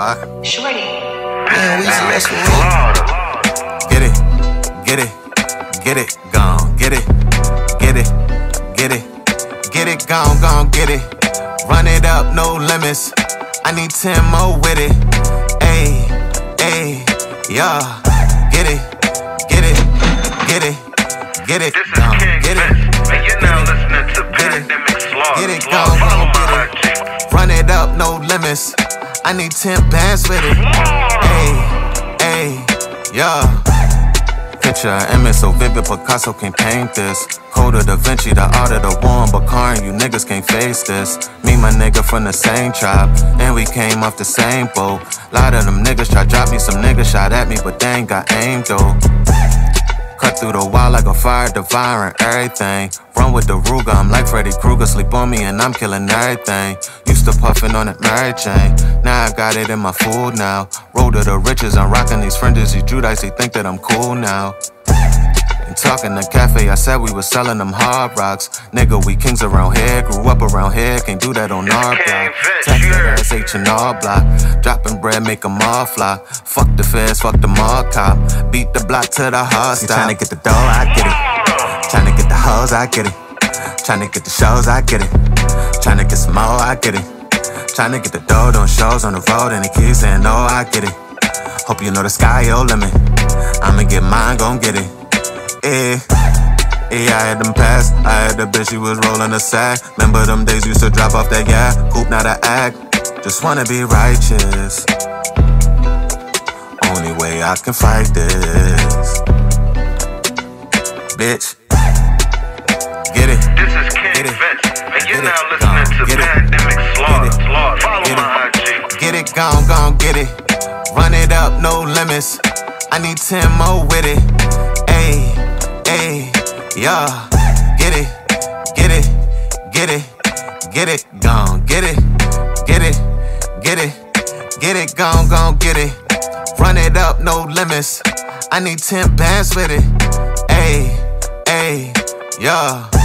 Why? Shorty. Man, we just messing with it. Get it, get it, get it, gone, get it, get it, get it, get it, gone, gone, get it. Run it up, no limits. I need 10 more with it. Ayy, ayy, yeah. Get it, get it, get it, get it, gone, get it. And you're now listening to Pandemic Slaw. Get it, gone, gone, get it. Run it up, no limits. I need 10 bands with it. Ayy, ayy, yeah. Picture an image so vivid, Picasso can't paint this. Code of Da Vinci, the art of the one, but Karin, you niggas can't face this. Me, my nigga from the same tribe, and we came off the same boat. Lot of them niggas try drop me, some niggas shot at me, but they ain't got aim though. Cut through the wall like a fire, devouring everything. Run with the Ruger, I'm like Freddy Krueger. Sleep on me and I'm killing everything. Used to puffing on that Mary Jane, now I got it in my food now. Road to the riches, I'm rocking these fringes. These Judites, they think that I'm cool now. And talking to Cafe, I said we was selling them hard rocks. Nigga, we kings around here, grew up around here, can't do that on our block. Tax that ass H&R Block, dropping bread, make them all fly. Fuck the feds, fuck the mob cop, beat the block to the hard stop. You tryna get the dough, I get it. Tryna get the hoes, I get it. Tryna get the shows, I get it. Tryna get some more, I get it. Tryna get the dough, on shows on the road, and they keep saying no, I get it. Hope you know the sky your limit. I'ma get mine, gon' get it. Yeah, yeah, I had them pass. I had the bitch, she was rolling a sack. Remember them days used to drop off that yeah, coop, not a act. Just wanna be righteous. Only way I can fight this, bitch. Get it. This is King Vince, and you're now listening to Pandemic Slaw. Follow my IG. Get it, gone, gone, get it. Run it up, no limits. I need 10 more with it. Ayy. Ayy, yeah, get it, get it, get it, get it, gone, get it, get it, get it, get it, gone, gone, get it. Run it up, no limits. I need 10 bands with it. Ayy, ayy, yeah.